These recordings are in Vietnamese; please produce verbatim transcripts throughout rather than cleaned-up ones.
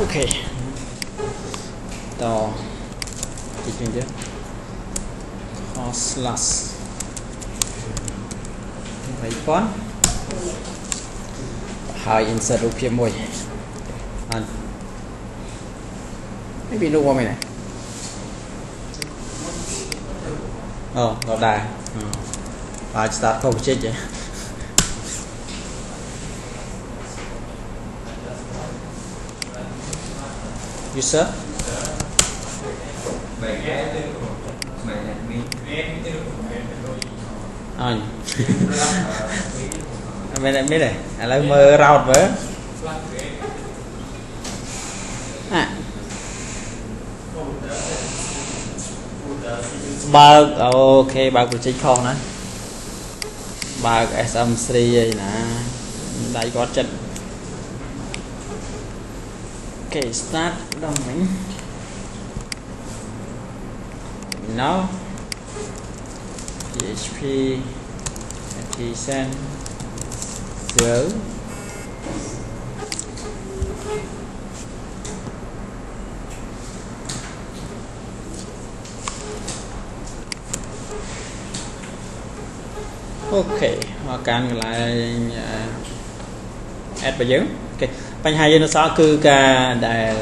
Oke, to bikin dia cost last icon hai insert rupia môi anh cái pin đâu qua mày này ờ nó đài à start không chết vậy. User anh bên này biết này à lấy mờ rau với ba ok ba của chính con đó ba smc gì nè đây có chân ok start đồng mình nó php design zero ok họ càng lại add vào dưới ok bánh hai nó sao cứ cả đại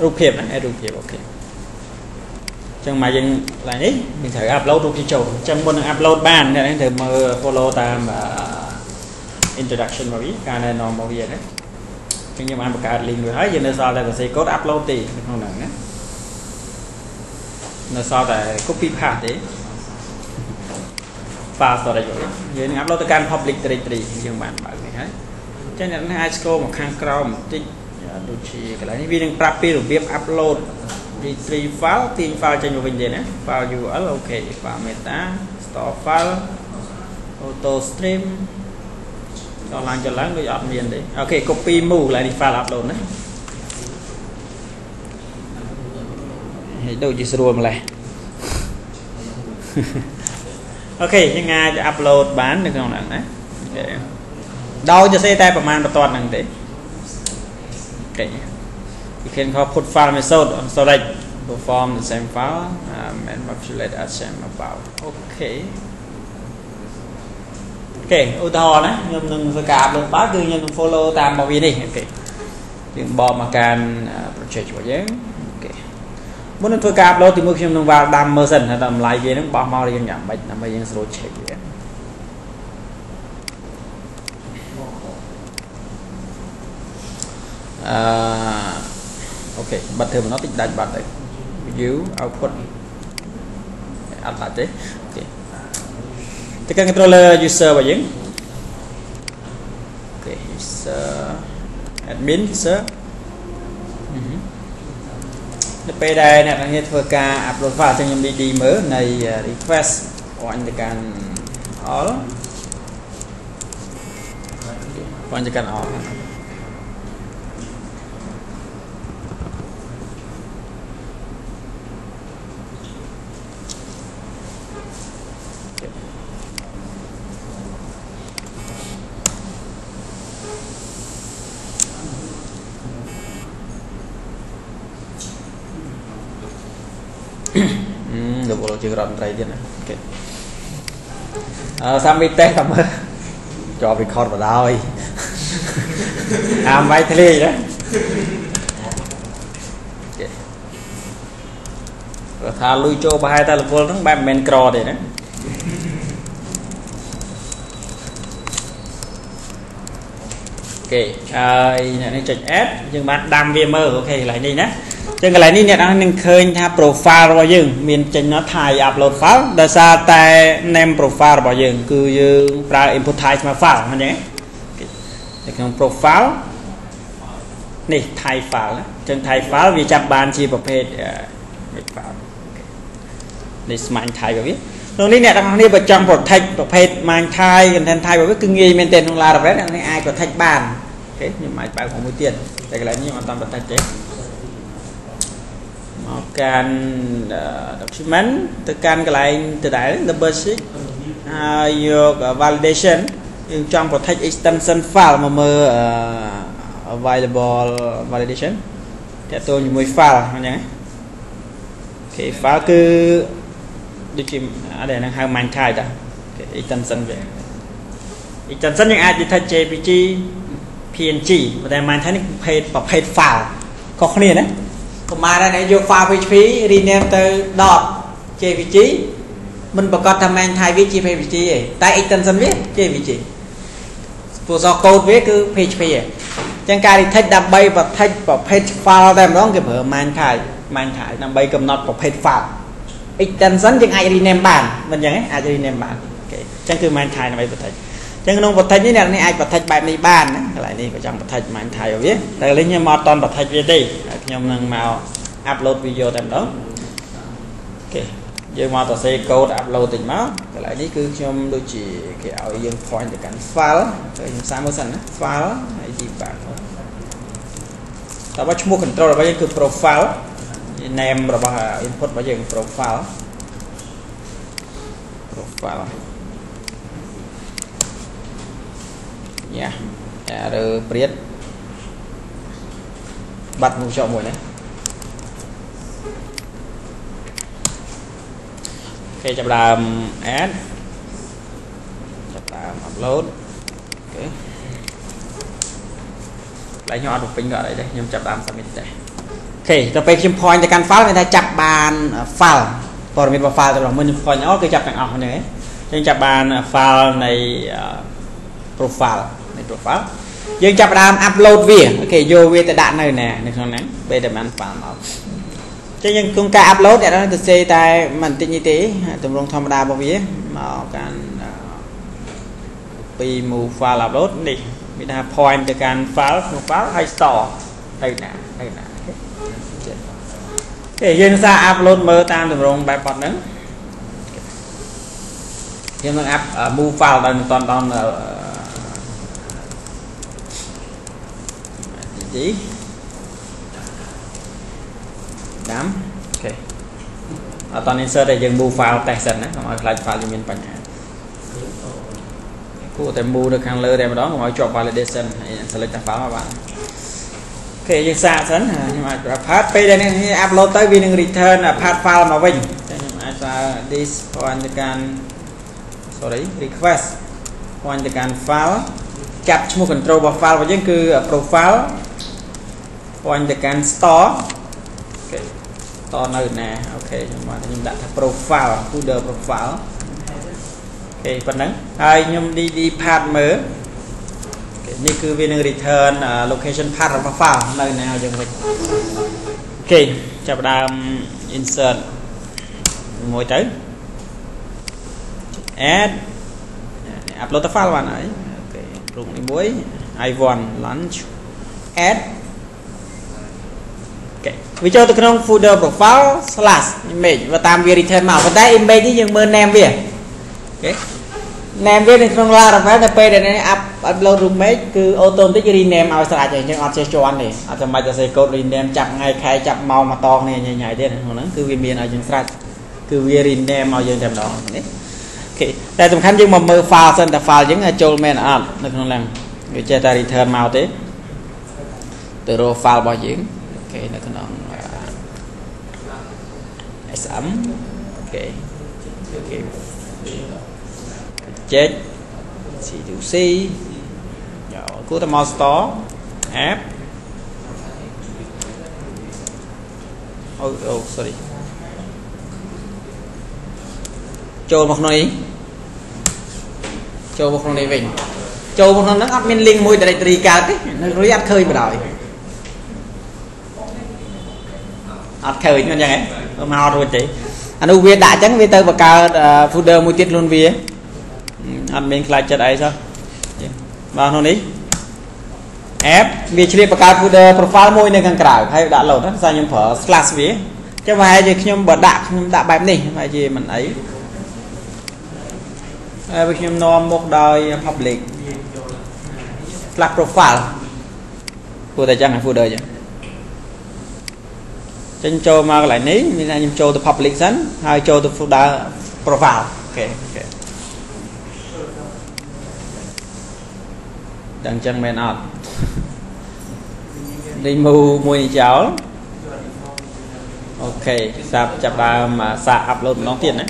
rút hiệp này rút hiệp ok chẳng mà dừng lại đấy mình thử upload rút đi chỗ chẳng muốn upload ban này thử mơ follow tam và introduction vào ý cái này nó màu gì đấy nhưng mà anh một cái link rồi hết giờ nó sao đây là sẽ code upload thì không nặng đấy nó sao tại copy paste đấy và sau đây rồi dưới này upload tới can public directory nhưng bạn bạn này hết cho nên hai score một khang crawl một tí đôi khi cái này vì đang copy rồi viết upload retrieve file tìm file cho nhiều vấn đề này file url ok file meta store file auto stream cho lắng cho lắng rồi dọn miền đấy ok copy move lại đi file upload đấy đâu chỉ sửa lại ok nhưng ngay cho upload bán được không nặng đấy đâu cho xe tay của mình toàn năng thế okay. You can call put file method on storage perform the same file um, and populate as same about okay okay ô thò đấy nhưng đừng phải cạp được bát cứ nhưng follow tam bảo vệ đi okay đừng bỏ mà can project của dễ okay muốn được thôi cạp lâu thì mới khi mình vào đam mơ dần hay làm lại về nó bỏ mau đi nhầm nhầm bạch nằm bây giờ rồi chạy vậy Uh, ok bật thêm nó tích đại bật đấy view output ăn lại thế ok thì cái controller user và dính ok user admin user p đây nè anh hết vừa ca upload file cho nhân đi đi mới này request của anh can all của anh can all được rồi chưa làm trái tiền này Sammy té cầm cho record vào đau làm vay thế đấy rồi thà lui cho ba hai ta là vô nó ba men cro đấy đấy ok này nó chỉnh ad nhưng mà đam vm ok lại đi nhé trên cái này ní nè anh nên khơi tha profile của dương miền trên nó thay upload file đã xa tại name profile của dương cứ dương ra input type mà file anh nhé để không profile này thay file trên thay file vì chạm bàn chỉ vào page để mạnh thay vào biết rồi ní nè anh đi vào trong protect vào page mạnh thay gần thành thay vào biết cứ nghi miền tên không là được đấy anh ai có thạch bàn thế nhưng mà bạn không có tiền để cái này nhưng mà toàn bật tay chết can uh, document tekan cái lại từ đấy the basic uh, your validation nhưng trong protect extension file mà mơ available validation thì tôi dùng file nhé. Thì file cứ đi tìm ở đây là hai màn khai đó thì chân sân về chân sân những ai thì thay jpg png và đây màn thấy page và page file có không nè còn mà đây này vô file php rename từ dot jpg mình bảo con tham anh thay với jpg ấy tại extension viết jpg vừa do code viết cứ php ấy chẳng cái thì thay đam bay và thay vào page file đem đó cái mở màn khai màn khai đam bay cầm nốt vào page file extension chẳng ai rename bản mình chẳng ấy ai rename bản chẳng cứ màn khai là vậy vậy chẳng nông vật thay như này này ai vật thay bài này bàn cái lại này có chẳng vật thay mà anh thay biết đây lấy như một toàn vật thay về đây nhom năng màu upload video tầm đó ok giờ mà tao xây code upload tình máu cái lại này cứ nhom đôi chỉ cái áo dương point để cắn file rồi sao mới sẵn file hay gì bạn tao bắt mua control bây giờ cứ profile name rồi bao input bây giờ profile profile nha, rồi biết bắt một chỗ mùi này, ok chậm làm add, chậm làm upload, ok, lấy nhỏ một pin gọi đây đây, nhưng chậm làm submit đây, ok, tập về point thì căn file người ta chặt bàn file, còn mình vào file thì là mình point nhỏ cái chặt thành ảo này, nhưng chặt bàn file này profile này profile dương chạp đàm upload về ok vô về tại đạn này nè được không nè bây giờ mình phản nó cho nhưng công ca upload để nó từ xe tại mình tin như thế tùm rung thông đa bao vía mà can vì mù file upload đi mình đã point từ can file profile hay store đây nè đây nè để dương ra upload mơ tam tùm rung bài bọt nữa dương đang up mù file là toàn toàn gì đám ok ở toàn insert để dừng bu file text này mọi lại file mình bánh của tem bu được hàng lơ đem đó mọi chọn validation hay select file mà bạn ok dừng xa sẵn nhưng mà path đây này upload tới vì return là path file mà mình this point can sorry request point can file chặt một control vào file và dừng cứ profile point the can store okay. Store nơi nè ok nhưng mà chúng đặt profile folder profile ok phần nắng ai nhung đi đi path mới okay. Này cứ về nơi return uh, location path và file nơi nào dừng mình ok chào đam insert ngồi tới add upload the file bạn ấy ok rung đi muối i want lunch add vì cho tôi không folder profile slash image và tam vi return màu và tay image thì dừng mơ nem về ok nem về thì không la là phải là p để này up upload image cứ auto tích rename ao sạch rồi nhưng option cho anh này ở trong bài cho xây code rename chặt ngay khai chặt màu mà to này nhảy nhảy thế này nó cứ vi miền ở trên sạch cứ vi rename màu dừng đẹp đó ok đây tầm khánh nhưng mà mơ file sân là file những chôn men ở được không làm người chơi ta return màu thế từ row file bao nhiêu ok là cái nón sm ok ok chết xì tiểu si nhỏ của tao store app oh oh sorry cho một nơi cho một nơi mình cho một nơi nó admin link môi tại đây cả nó rối ăn khơi mà đòi ăn khơi như vậy màu rồi chị anh u việt đã trắng với tơ và cao folder mua tiết luôn vì anh mình lại chật ấy sao vào hôm đi ép vì chơi và cao folder profile môi nên càng cào hay đã lột hết ra nhưng phở slash vía chứ mà hay gì nhưng bật đạn nhưng đã bài này phải gì mình ấy bây giờ nom một đời public slash profile của tài trang này folder vậy chân châu mà lại ní mình anh châu từ public sẵn hai châu từ folder profile ok ok đang chân men on remove mùi cháu. Ok, sạp chạp bà mà sạp upload nó tiền đấy.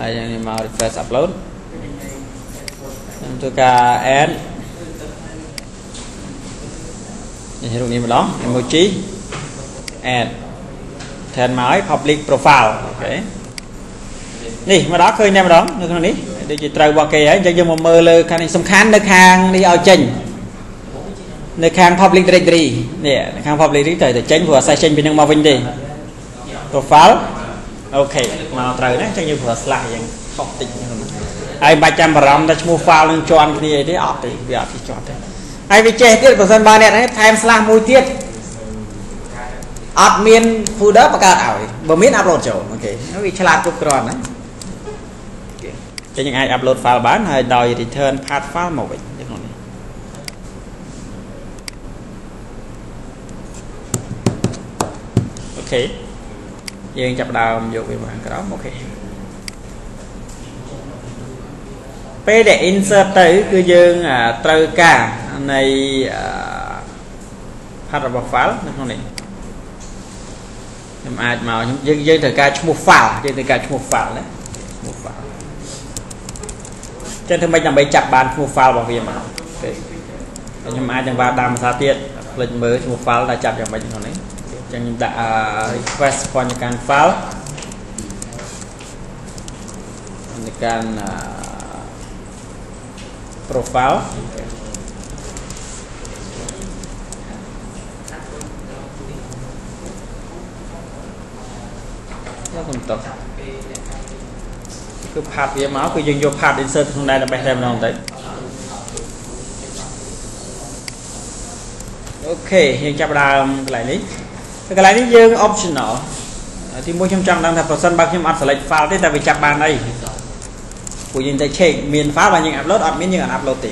Ai đang mà refresh upload. Em tôi cả add. Như lúc này mà đó, emoji add. Thêm máy public profile. Ok. Nhi mà đó khơi em đó, nó con này. Để chị trâu qua kê ấy, cho dân mà mơ lơ khăn này xong khăn được hàng đi ao chênh. Nơi khang public directory nè, khang public directory để tránh vừa sai chênh bên trong màu vinh đi profile. Ok, màu trời đấy cho như vừa lại dạng học tịnh ai ba trăm rằm đã mua file lên cho anh kia đấy ọt thì việc thì chọn đấy ai bị che tiết của dân ba nè đấy time slash mùi tiết admin phụ đỡ và cả ảo bờ miết upload chỗ ok nó bị chặt cục tròn đấy cho những ai upload file bán hay đòi return path file màu vinh. Ok, dân chập đào vô cái mạng cái đó, ok. P để insert tới cứ dân à, trâu ca này à, phát ra bọc pháo nó không này. Em ai màu dân dân thờ ca chung một pháo, dân thờ ca chung một pháo đấy. Một pháo. Trên thương bạch nằm bấy chập bàn chung một pháo bảo vệ màu. Ok. Em ai chẳng ba đàm xa tiết, lệnh mới chung một pháo là chập chẳng bạch nó đấy. Chúng ta request for những căn file những căn profile nó không tốt cứ path với máu cứ dùng vô path insert hôm nay là bài thêm nào đấy. Ok hiện chạm đàm lại lý cái này thì dương optional thì mua trong trang đang thật phần sân bác nhưng select file thế tại vì chạp bàn đây của nhìn thấy chạy miền phá và những upload admin những upload thì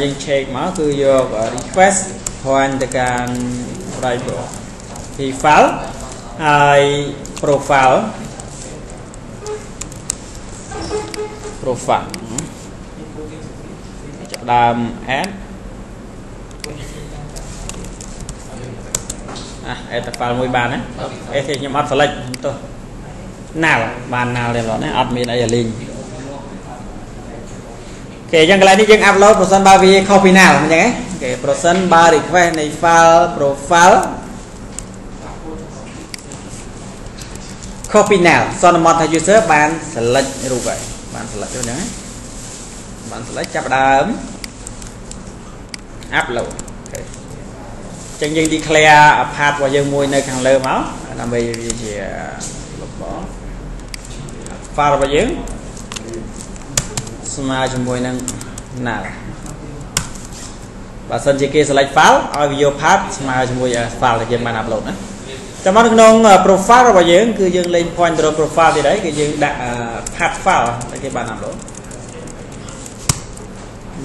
nhưng chạy má cứ vô và request hoàn tất cả rồi thì file ai profile profile chạp đàm add à, add file mười bàn đấy, add thì nhầm add select thôi, nào bàn nào để nó này admin đây là link, kể rằng cái này thì chúng upload person ba vì copy nào như thế, kể person ba request này file profile copy nào, son mod thay user bàn select như vậy, bàn select như thế, bàn select chập đám upload chẳng dân declare path và dân mùi nơi càng lơ máu làm vì gì lục bỏ file và dân smart cho mùi năng nào và sân chỉ kia select file ở video path smart cho mùi file là dân bạn upload nữa trong mắt nông profile và dân cứ dân lên point rồi profile thì đấy cái dân đã path file là cái bạn upload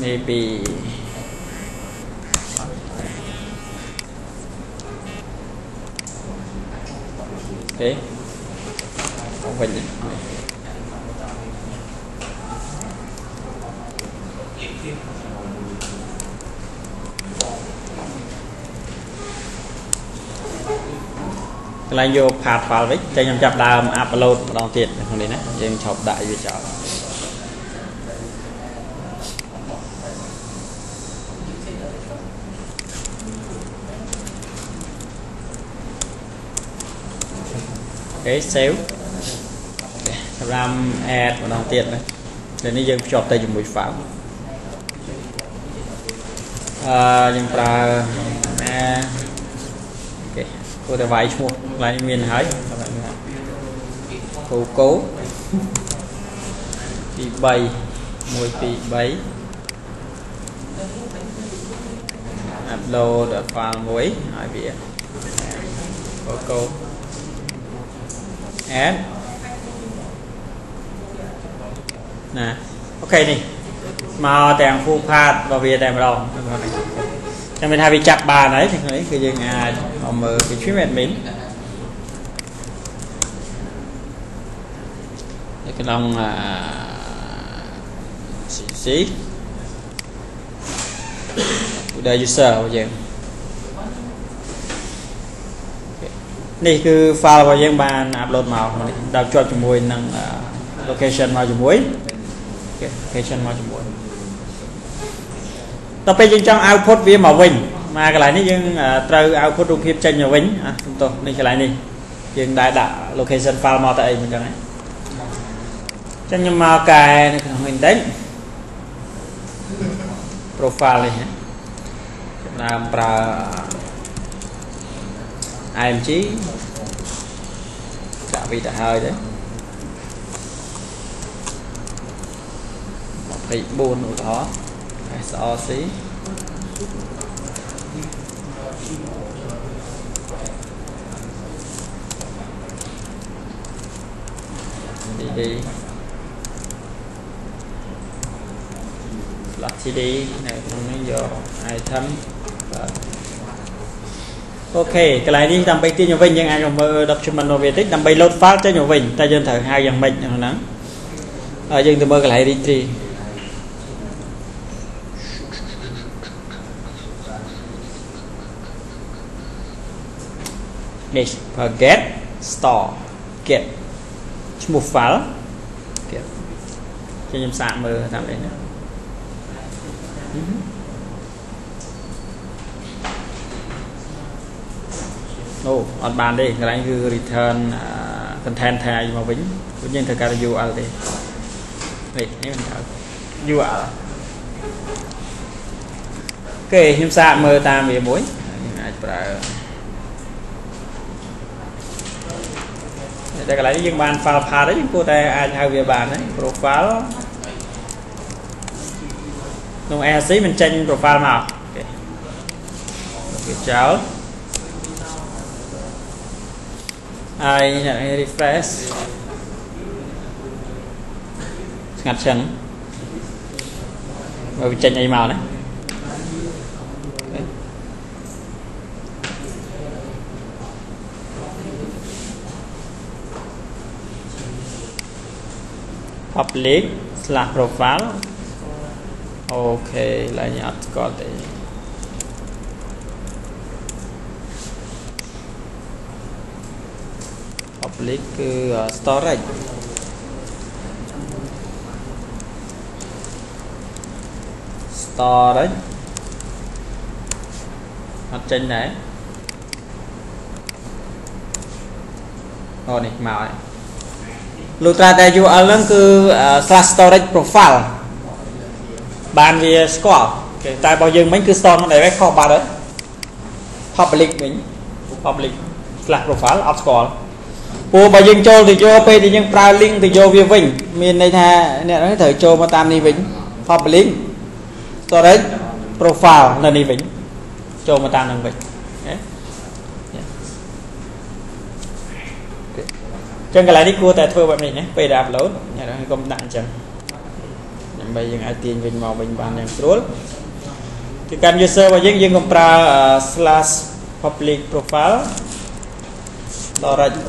maybe thế không phải gì là vô phạt vào đấy cho nhầm chập đàm upload đòn tiền không đến đấy nhưng chọc đại về chợ cái sale làm ad và đồng tiền đấy để nó dân chọn tay dùng mùi pháo nhưng ta cô ta vài chuột lại miền hải cố cố bị bay mùi bị bay upload ở file muối hải biển cố cố add nè ok này mà tèm full path và về tèm đầu em bên hai bị chặt bà đấy thì đấy cái gì à họ mở cái chuyên mệt mến cái lòng à See? The user นี่คือไฟล์របស់យើងបានអាប់ឡូតមកដល់ជាប់ជាមួយនឹង location មកជាមួយ location មកជាមួយដល់ពេលយើងចង់ output វាមកវិញមកកន្លែងនេះយើងត្រូវ output រូបភាពចេញមកវិញអាសំទោសនេះកន្លែងនេះយើងដែរដាក់ location file មកតែអីមិនចឹងហ្នឹងចឹងខ្ញុំមកកែនៅក្នុង index profile នេះចំណាំប្រើ i m g ចាក់វាទៅហើយទេtwenty-fourឧទាហរណ៍ s r c ดี plus cd នៅក្នុងនេះយក item អូខេកន្លែងនេះតាមបែបទីខ្ញុំវិញយើងអាចមើល document របស់វាតិចដើម្បី load file ចេញមកវិញតែយើងត្រូវហៅយ៉ាងម៉េចហ្នឹងហើយយើងទៅមើលកន្លែង retrieve នេះ get store get ឈ្មោះ file get ខ្ញុំសាកមើលតាមនេះណាអូអត់បានទេកន្លែងគឺ return content tag មកវិញវិញយើងត្រូវការ u r l ទេនេះនេះមិនត្រូវ u r l គេខ្ញុំសាកមើលតាមវាមួយយើងអាចប្រើតែកន្លែងនេះយើងបាន file path ហើយយើងគួរតែអាចហៅវាបានហ្នឹង profile ក្នុង a c មិនចេញ profile មកគេចោលហើយនេះ refresh ស្ងាត់ចឹងមកវាចេញអីមកណាpublic slash profile អូខេឡើយអត់ស្គាល់ទេpublic គឺ storage អត់ចេញដែរអូនេះមកហើយលុត្រាតែ u r l ហ្នឹងគឺ slash storage profile បានវាស្គាល់តែរបស់យើងវិញគឺ store មិនដែរខុសបាត់ហើយ public វិញ public slash profile អត់ស្គាល់ពួកបើយើងចូលទៅយកពេលដែលយើងប្រើ link ទៅយកវាវិញមានន័យថាអ្នកហ្នឹងត្រូវចូលមកតាមនេះវិញ public storage profile នៅនេះវិញចូលមកតាមហ្នឹងវិញចឹងកន្លែងនេះគួរតែធ្វើបែបនេះណាពេលដែល upload អ្នកហ្នឹងកុំដាក់អញ្ចឹងដើម្បីយើងអាចទាញវិញមកវិញបានយ៉ាងស្រួលគឺកាន់ user របស់យើងយើងកុំប្រើ slash public profile storage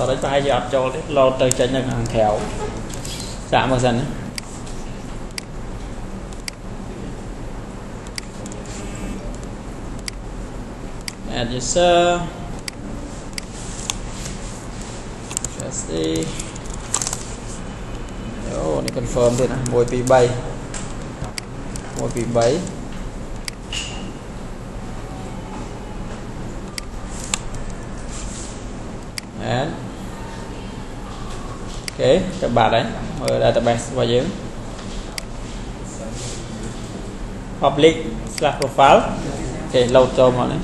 rồi đấy tay giờ cho lo từ trên những hàng kẹo giảm một dần add user just đi oh này confirm thế này môi pì bay môi pì bay add ok các bạn đấy mở database và dưỡng public slash profile ok load cho mọi người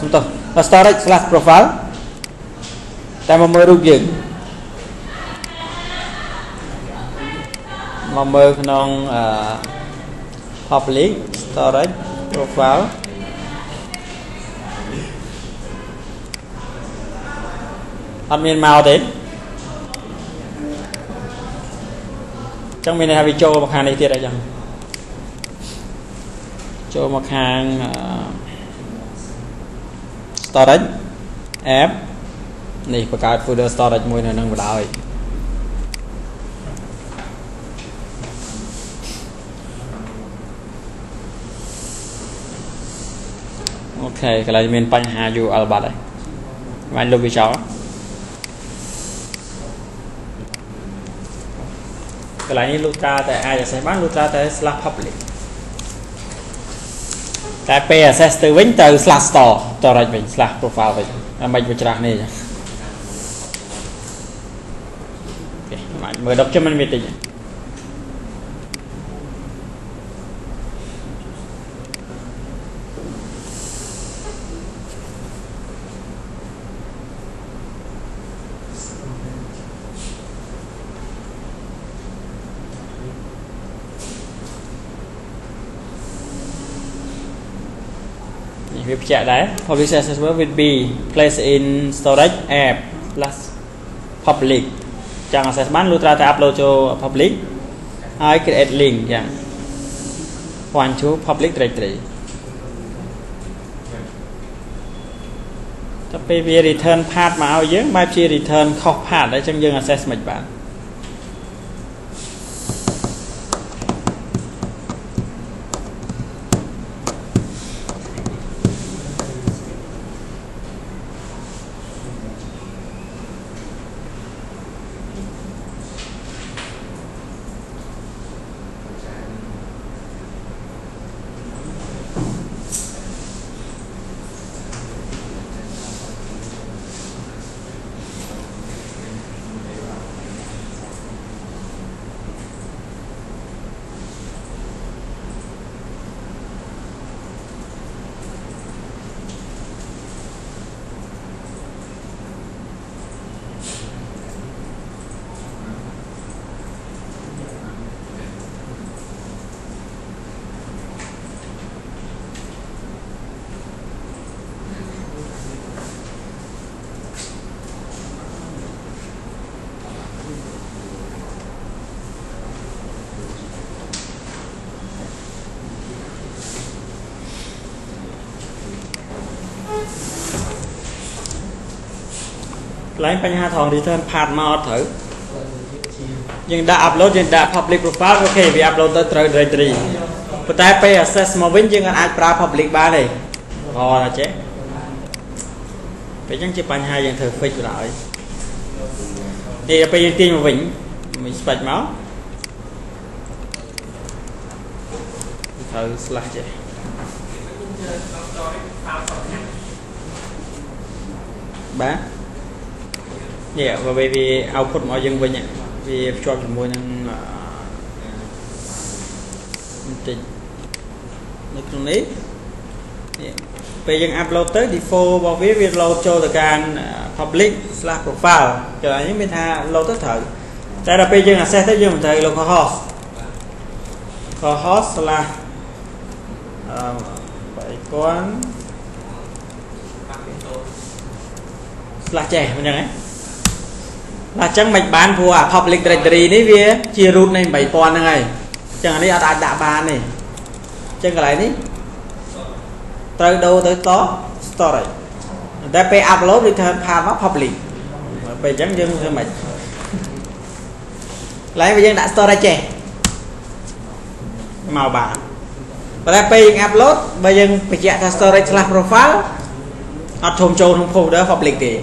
chúng tôi và storage slash profile ta mà mở rút dưỡng mà mở non uh, public storage profile admin màu đấy trong mình này video một hàng này tiệt là chẳng cho một hàng uh, storage app này có cả folder storage môi này đang vào đời ok cái này mình bánh hà dù ở bà đấy và lưu với cháu cái này lưu ra tại ai sẽ bán lưu ra tới slash public tại pss từ vĩnh từ slash store cho ra mình slash profile vậy là mình vừa trả này mở đọc cho mình về tình việc chạy đấy public access will be placed in storage app plus public chẳng access bán lưu ra ta upload cho public I create link chẳng one to public directory tập về return path mà ao dưỡng bài chi return khóc path đấy chẳng dừng access mạch bạn lấy bánh hà thòng return path mà thử nhưng đã upload nhưng đã public profile ok vì upload tới trời directory và tại pay access mà vĩnh nhưng anh pra public ba này họ là chết phải chẳng chỉ bánh hà dành thử phê chủ lại thì bây giờ tiên mà vĩnh mình sạch máu thử slash chết bán dạ và bởi vì output mọi dân vinh ạ vì cho chúng tôi đang trình nước trong đấy về dân upload tới default vào phía việc load cho từ can public slash profile cho là những bên tha load tất thử tại là bây giờ là xe tới dân thầy là có host có host là bảy con slash trẻ mình nhận ấy là chẳng mạch bán của à, public directory đấy về chia root này bảy con này chẳng đi đã đã bán này chẳng cái này đi tới đâu tới có storage đã phải upload return path nó public phải chẳng dừng thôi mạch lấy bây giờ đã storage trẻ màu bạn và đã phải upload bây giờ phải chạy theo storage slash profile ở thùng trâu thùng phù đó public thì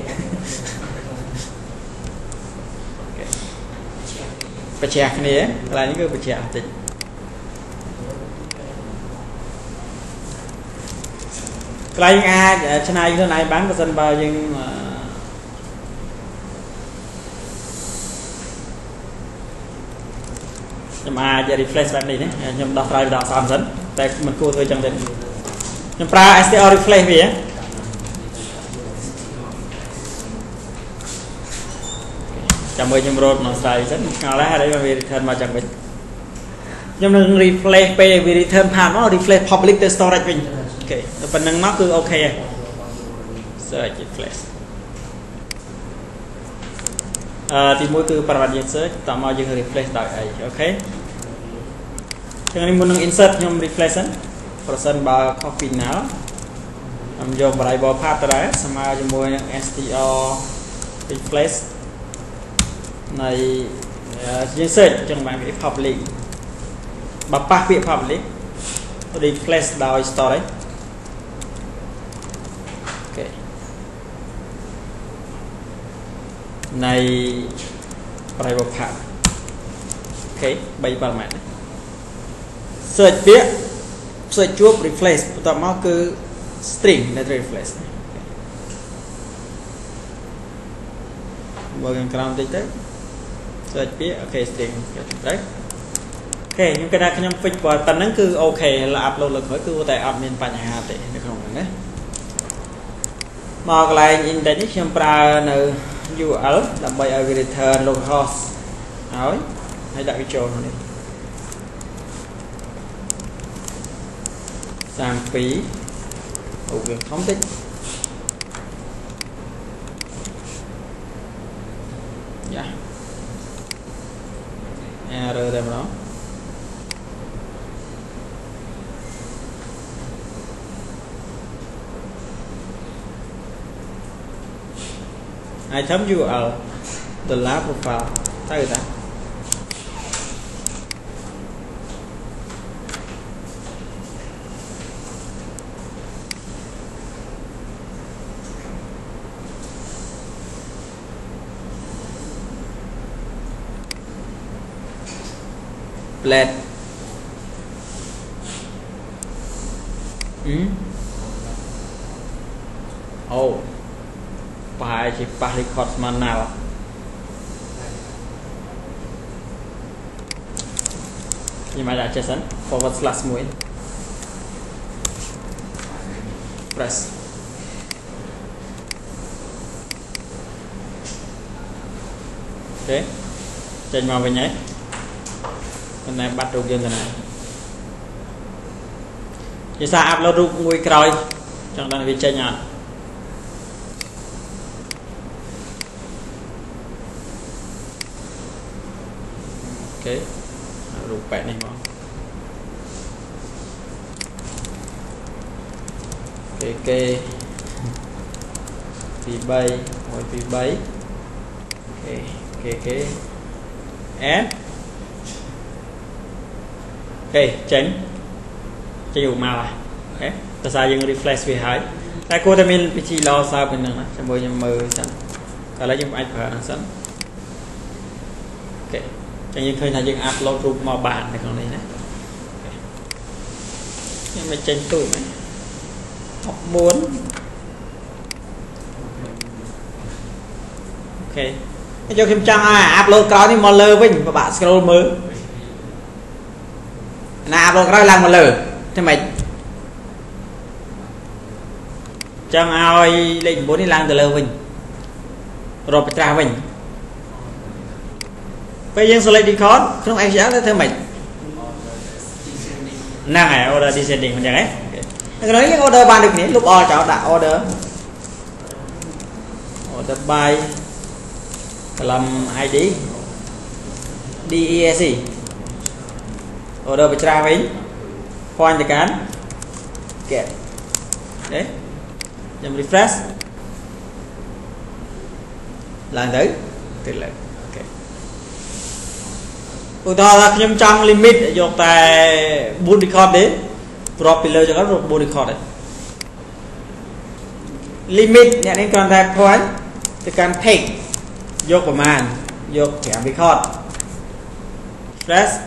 bà chạc này là những cái bà chạc tịch cái này ai trên này cái này bán vào sân bao nhưng mà nhưng mà giờ refresh bạn đi đấy nhưng đọc lại đọc xong dẫn tại mình cua thôi chẳng đến nhưng pra str refresh gì á chào mừng chúng tôi nói sai rất ngào lá đấy mà vì return mà chẳng biết nhưng đừng replay pay vì return hàng nó replay public the storage mình ok phần năng nó cứ ok search replace thì mỗi từ phần diện search tạm bao nhiêu replace tại ấy ok cho nên muốn insert nhưng replace person bar copy nào làm cho bài bỏ path đấy xong rồi chúng tôi str replace này chính xác trong bài viết public và phát viết public đi place down store đấy này bài bọc hạt ok bay vào mạng search biết search chuột replace tao máu cứ string để replace bằng cam tích đấy search biết ok string đấy ok nhưng cái này nhom phịch vào tận nắng cứ ok là upload lực hỏi cứ tại admin phải nhà hà tệ được không đấy mà cái này index nhom pra nợ u a lờ là bay ở return localhost rồi hãy đặt video này sang phí ủ việc phóng tích dạ error đem đó ai thấm u a lờ the lab profile ta người ta Blade ừ. Oh bài chỉ bài record mà nào nhưng mà đã JSON forward slash muin press ok trên màu về nhé hôm nay bắt đầu game này thì sao upload được nguy còi trong đăng vị chơi nhạt ok rụt bẹt này không ok ok phi bay ngồi phi bay ok ok ok em ok tránh cho dù màu à ok ta sao dừng reflex về hỏi ta cô ta mình bị chi lo sao bình thường cho bôi nhầm mờ sẵn có lấy những ảnh phở sẵn ok cho những khơi là những upload room màu bản này còn đấy này nhưng mà tránh tụi này học bốn ok cho kim trang à upload có thì màu lơ vinh và bạn scroll mới nào bọn nó làm một lửa thế mày chẳng ai lệnh bốn đi làm từ lơ mình rồi phải trả mình bây giờ sẽ lên đi khó không anh sẽ thế mày năng này order descending mình đấy nói những order ban được những lúc o cháu đã order order by làm i đê desc order bị tra với point thì cán kẹt đấy nhầm refresh là đấy tuyệt lệ ok chúng ta là nhầm trong limit do tại buôn record đấy propeller cho các robot buôn record đấy limit nhận đến con tay point thì cán take do của màn do thẻ record refresh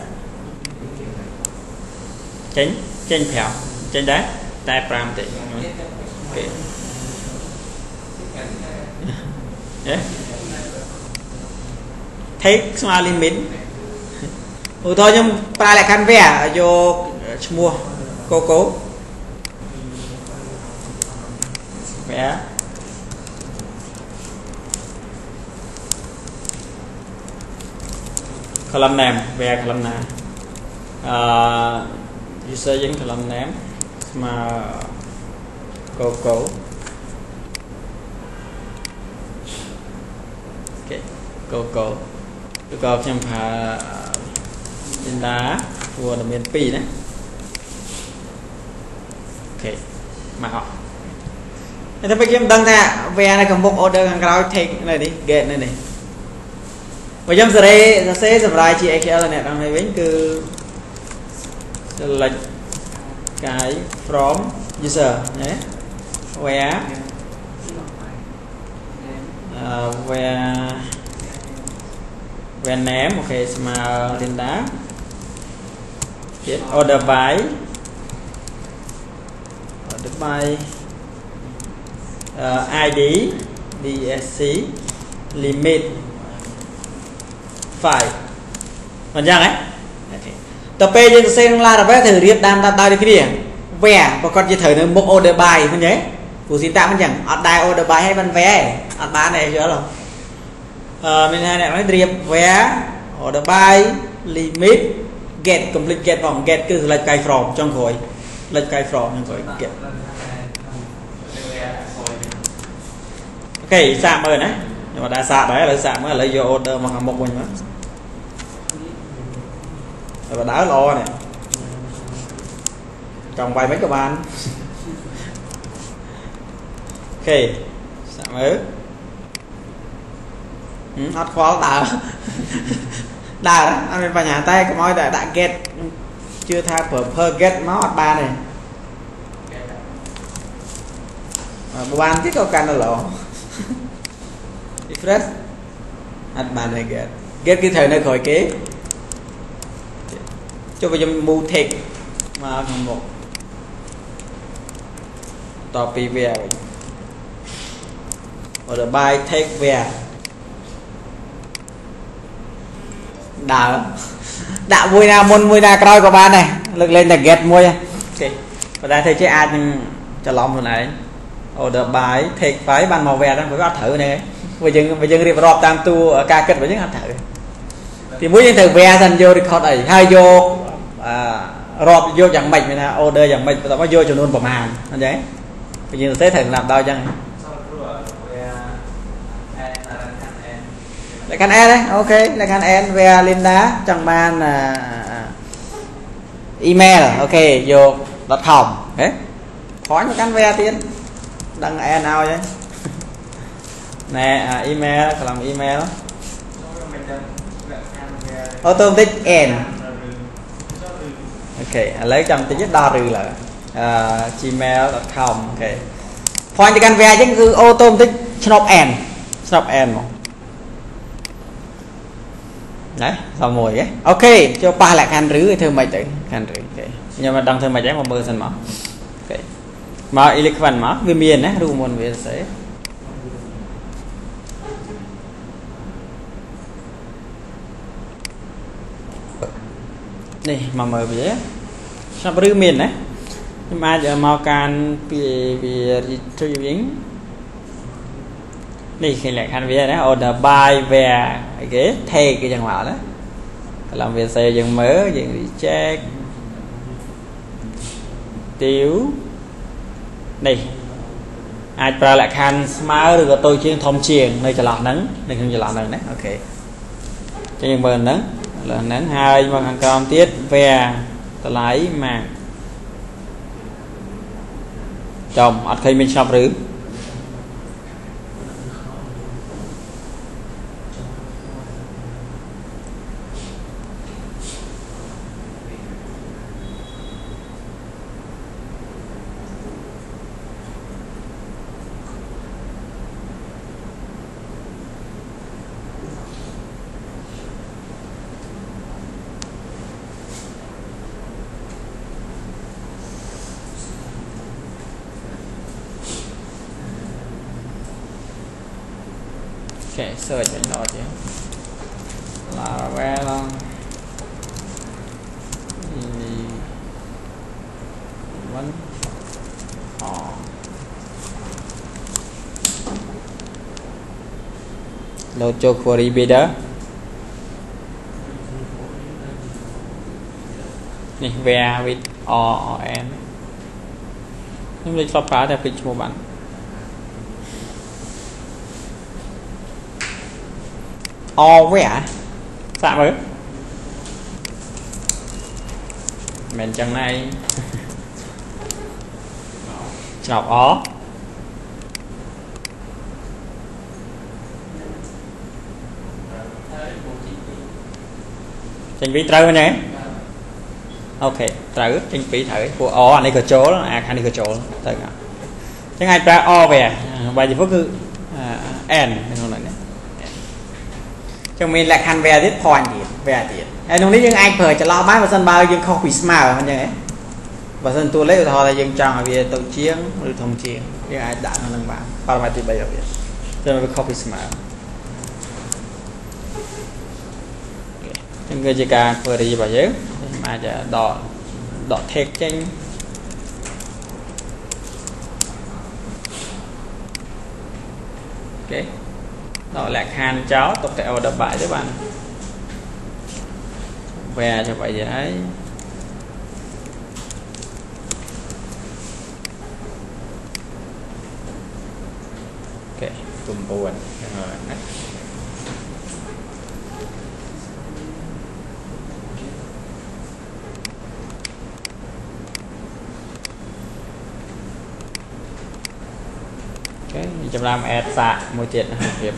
chén chén phèo chén đá tai pram tị thấy xóa limit ủa thôi nhưng ta lại khăn vẻ vô mua cô cố vẽ column name vẽ column name user dính column name mà cô cố ok cô cố tôi có xem phá trên đá vừa là miền Pì đấy ok mà họ người ta phải kiếm tăng nè về này cầm bông order hàng rau thịt này đi ghẹn này này và trong giờ đây nó sẽ giảm lại chị Excel này đang này bánh cứ select cái from user nhé where uh, where Vname, okay, smart Linda. Get order by, order by uh, I D bsc limit file. Còn dạng ấy. Tập P trên xem là về thử riết đam ta tao đi cái điểm. Vẻ và còn chỉ thử nó một order by không nhé. Cú xin tạm chẳng ở đài order by hay văn vé ở bán này chưa rồi. Uh, mình hai này nói riêng vé order by limit get complete get vòng get cứ lệch cái from trong khối lệch cái from trong khối get. Ok sạm rồi đấy, nhưng mà đã sạm đấy là sạm mới lấy vô order mà hàm một mình đó. Và đá lo này trong bài mấy các bạn. Ok sạm ớ. Hot khó tạo đà anh em vào nhà tay có nói là đã get chưa tha phở phơ get nó hot ba này bộ ban cái câu can là lộ refresh hot ba này get get cái thời nơi khỏi kế cho vào trong mù thiệt mà không một tỏ pì về order by take về đã đã vui nào môn vui nào coi của bạn này lực lên là get mua ok và đây thấy chơi ad cho lòng hồi nãy order by take phải bằng màu vàng đang phải bắt thử này bây giờ bây giờ điệp rọp tam tu ở ca kết với những hạt thử thì muốn những thử vẽ dần vô record ấy hai vô à, rọp vô chẳng mạch mình là order chẳng mạch và nó vô cho luôn vào màn anh đấy bây giờ sẽ thử làm đau chăng lại căn e đấy ok lại căn e về Linda chẳng ban là email ok vô đặt hỏng đấy khói một căn ve tiến đăng e nào đấy nè à, email làm email automatic end ok lấy trong tính chất đo rừ là uh, gmail đặt hỏng ok khói một căn ve chứ cứ automatic snap end snap end đấy xong rồi ấy ok cho ba lại can rưỡi thưa mày tự can rưỡi okay. Nhưng mà đang thưa mày chắc một bơ sân mỏ okay. Mà elephant mỏ về miền đấy rùa môn về sẽ này mà mời về sao rưỡi miền đấy nhưng mà giờ mau can về về chơi dính đi khi lại khăn về đấy order by về cái thay cái chẳng hạn đấy làm việc xây dựng mới dựng check tiếu này ai ra lại khăn smart được tôi chuyên thông truyền nơi trả lọt nắng này không trả lọt này đấy ok cho những bờ nắng là nắng hai bằng hàng con tiết về lấy mà chồng ở khi mình xong rưỡi ok search cho nó chứ là về luôn vẫn họ lâu cho query builder này về with or and nhưng lịch lọc phá theo page mô bản o với ạ sạm ớ mình chẳng này chọc ó trình phí trâu nhé ok trâu trình phí thử của ó anh ấy có chỗ à anh ấy có chỗ từ ngọt chẳng ai ra o về và gì phút cứ n Chúng mình là khăn về tiết thoàn điểm về tiết em đúng lý nhưng anh phải cho lo bán và sân bao nhưng không bị smart hơn nhé và sân tôi lấy thôi là dân tròn vì tổ chiến được thông chiến nhưng ai đã nó lần bạn bao nhiêu tiền bây giờ cho nên không bị smart những người chỉ cần vừa đi vào dưới mà giờ đỏ đỏ thiệt chanh ok đó là khăn cháu tục tẹo đập bại các bạn về cho vậy đấy ok tùm buồn rồi chúng làm ad xạ môi tiện hợp hiệp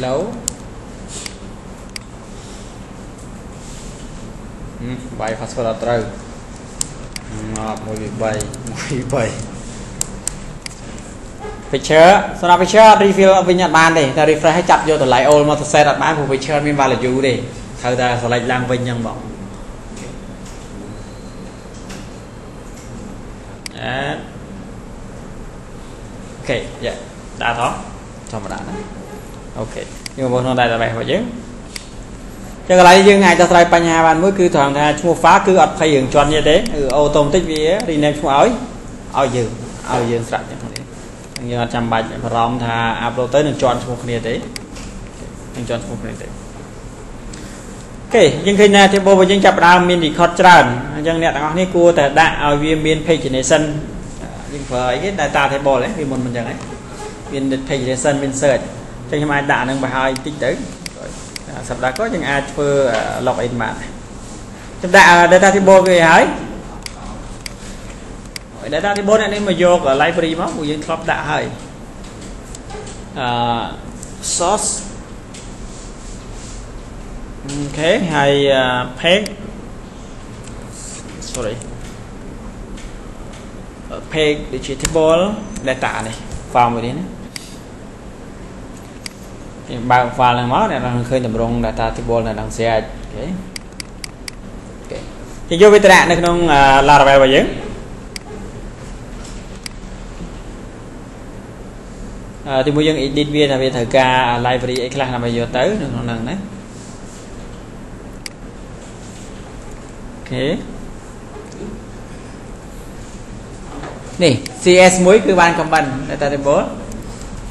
lâu bài phát số là trâu mười bảy mười bảy picture sau đó picture review ở bên Nhật Bản đi ta refresh hay chặt vô từ lại all mà set đặt bán của picture mình vào là chú đi thử ta sẽ lại làm bên nhân bọn ok dạ đã đó xong rồi đã ok nhưng mà hôm nay là bài hỏi chứ cho lấy dương ngày ta sai nhà bạn mới cứ thoảng ra mua phá cứ ập hay dừng tròn như thế ừ, ô tôm tích vía đi nem xuống ối ao dừng ao dừng sạch như là trăm bạch và rong thà upload tới nên chọn xuống như thế nên chọn xuống như thế ok nhưng khi nào thì bộ với những chập đào mình thì khó tràn nhưng nè nó này cua tại đại ao viên biên page này sân nhưng với cái đại ta thấy bộ đấy vì một mình chẳng ấy biên page này sân biên search cho những ai đã nâng bài hai tích tới sắp đã có những ai vừa login mạng chúng ta data thì bố về hãy data thì bố này nên mà vô ở library móc của dân club đã hơi uh, source thế okay, hay uh, page sorry uh, page digitable data này vào mới đến bạn pha là máu này là khơi tầm rung là ta table là đang xe thì vô với ta đạt được không là về và dưỡng thì mỗi dân edit viên là về thời ca library class là bây giờ tới được không lần đấy thế này xê ét muối cứ ban công bằng là ta table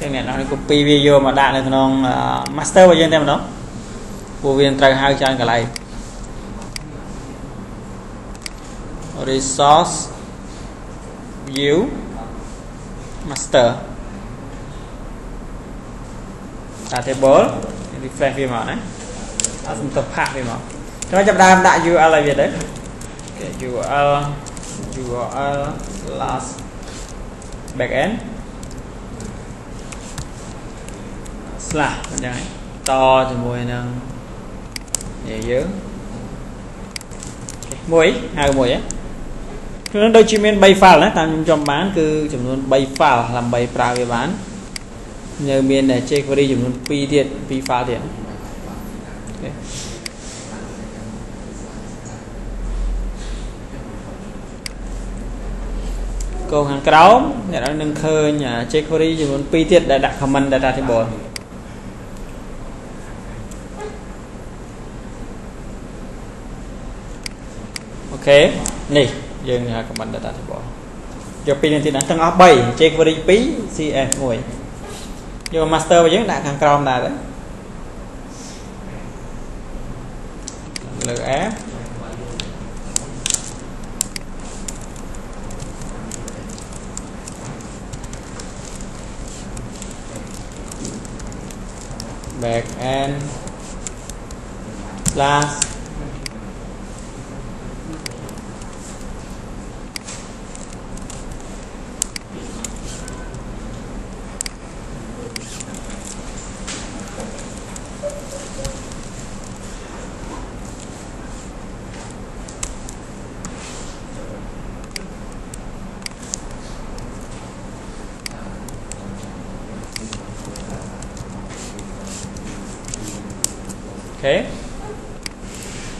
thế này nó copy video mà đã lên non uh, master bây giờ em nó vô viên trai hai trang cả lại resource view master ta table refresh view mà đấy ta dùng tập hạ view mà cho nên chúng ta đã u a lờ là việc đấy okay, u a lờ u a lờ last backend là đây to thì mùi năng nhẹ dữ mùi hai mùi á nó đôi chim bay phao nó tạm trong bán cứ chụp luôn bay phao làm bay phao về bán nhờ miền này chơi quay đi chụp luôn pi điện pi phao điện okay. Còn hàng cáo nhà đang nâng khơi nhà chơi quay đi chụp luôn pi điện đã đặt comment đã đặt thì buồn thế này dừng các bạn đã bỏ cho pin thì đã tăng áp bảy check với phí xê ét mùi nhưng mà master và những đại hàng crom là đấy lựa app back end last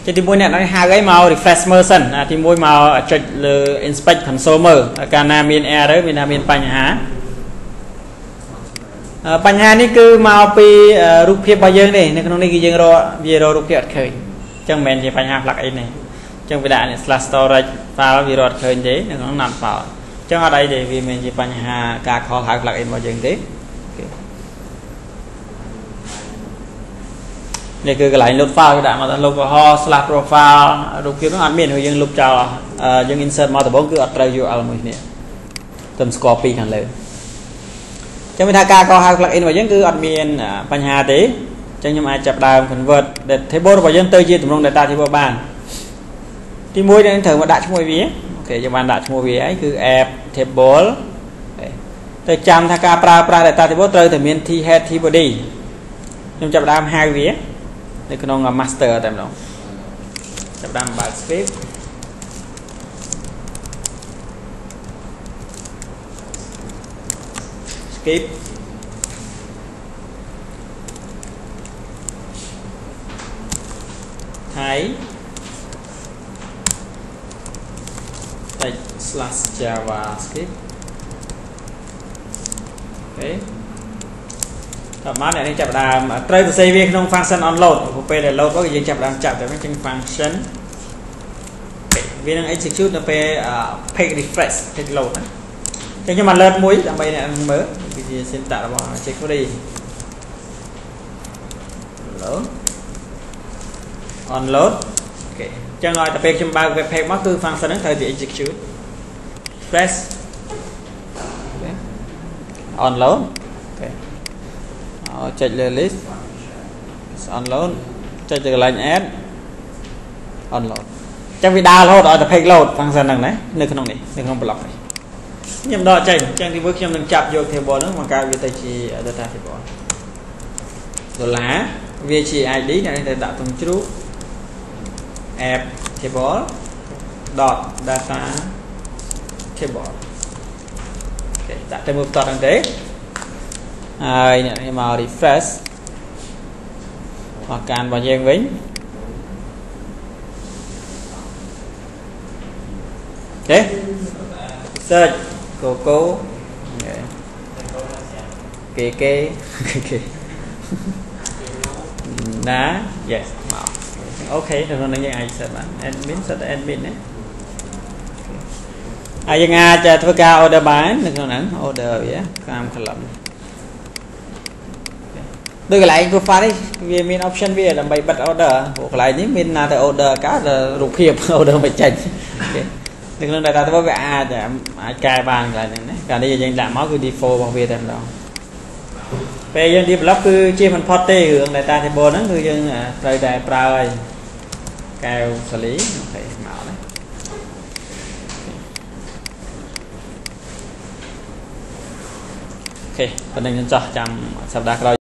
Jadi tiមួយអ្នកហ្នឹងហៅអីមក refresh version អាទីមួយមកចុចលើ inspect console មើលកាលណាមាន error មានណាមានបញ្ហាបញ្ហានេះគឺមកពីរូបភាពរបស់យើងទេនៅក្នុងនេះគឺយើងរកវារករូបភាពអត់ឃើញអញ្ចឹងមិនមែនជាបញ្ហា plugin ទេអញ្ចឹងវាដាក់ slash storage file វារកអត់ឃើញទេនៅក្នុង not found អញ្ចឹងអត់អីទេវាមិនជាបញ្ហាការ call ហៅ plugin របស់យើងទេនេះគឺកន្លែង load file គេដាក់មក localhost slash profile រូបភាពនោះអត់មានហើយយើង loop ចោលយើង insert មកដំបូងគឺអត់ត្រូវ url មួយនេះទៅស្គាល់ពីខាងលើចឹងវាថាការកោហៅ plugin របស់យើងគឺអត់មានបញ្ហាទេចឹងខ្ញុំអាចចាប់ដើម convert data table របស់យើងទៅជាទម្រង់ data table បានទីមួយយើងត្រូវមកដាក់ឈ្មោះវាអូខេយើងបានដាក់ឈ្មោះវាហើយគឺ app table ទៅចាំថាការប្រើប្រាស់ data table ត្រូវតែមាន t head t body ខ្ញុំចាប់ដើមហៅវានៅក្នុង master តែម្ដងចាប់ដើមបើក script skip ថៃ slash java skip អូខេតាមមកនេះចាប់ដើមត្រូវសរសេរវាក្នុង function onload ពេលដែល load មកយើងចាប់ដើមចាប់តែវិញចឹង function វានឹង execute នៅពេល page refresh page load ណាចឹងខ្ញុំ alert មួយដើម្បីអ្នកមើលគឺជា syntax របស់ jQuery load onload អូខេចឹងឲ្យតែពេលខ្ញុំបើក web page មកគឺ function ហ្នឹងត្រូវតែ execute refresh onload អូខេចុចលើ list onload ចុចទៅកន្លែង add onload ចឹងវាដើររហូតឲ្យតែ page load function ហ្នឹងណានៅក្នុងនេះនៅក្នុង block នេះខ្ញុំដកចេញអញ្ចឹងទីមួយខ្ញុំនឹងចាប់យក table ហ្នឹងមកកើតវាទៅជា data table ដុល្លារវាជា ai đi ដែលត្រូវដាក់ក្នុងជ្រូក app table dot data table គេដាក់តែមួយផ្ទាត់ហ្នឹងទេហើយអ្នកនេះមក refresh មកកានរបស់យើងវិញទេ search coco គេគេគេណា yes មកអូខេនៅក្នុងនេះយើងអាច search បាន admin search admin ណាហើយយើងអាចធ្វើការ order បាននៅក្នុងហ្នឹង order វាតាម columnដូចកន្លែង profile នេះវាមាន option វាដើម្បីបិទ order ព្រោះកន្លែងនេះមានណាតែ order កើតរូបភាព order មិនចេញនៅក្នុង data ទៅវាអាចអាចកែបានកន្លែងហ្នឹងណាកាលនេះយើងដាក់មកគឺ default របស់វាតែម្ដងពេលយើង develop គឺជាមិនផុតទេរឿង data table ហ្នឹងគឺយើងត្រូវតែប្រើហើយកែវសាលីអូខេមកណាអូខេប៉ុណ្្នឹងខ្ញុំចោះចាំសប្ដាហ៍ក្រោយ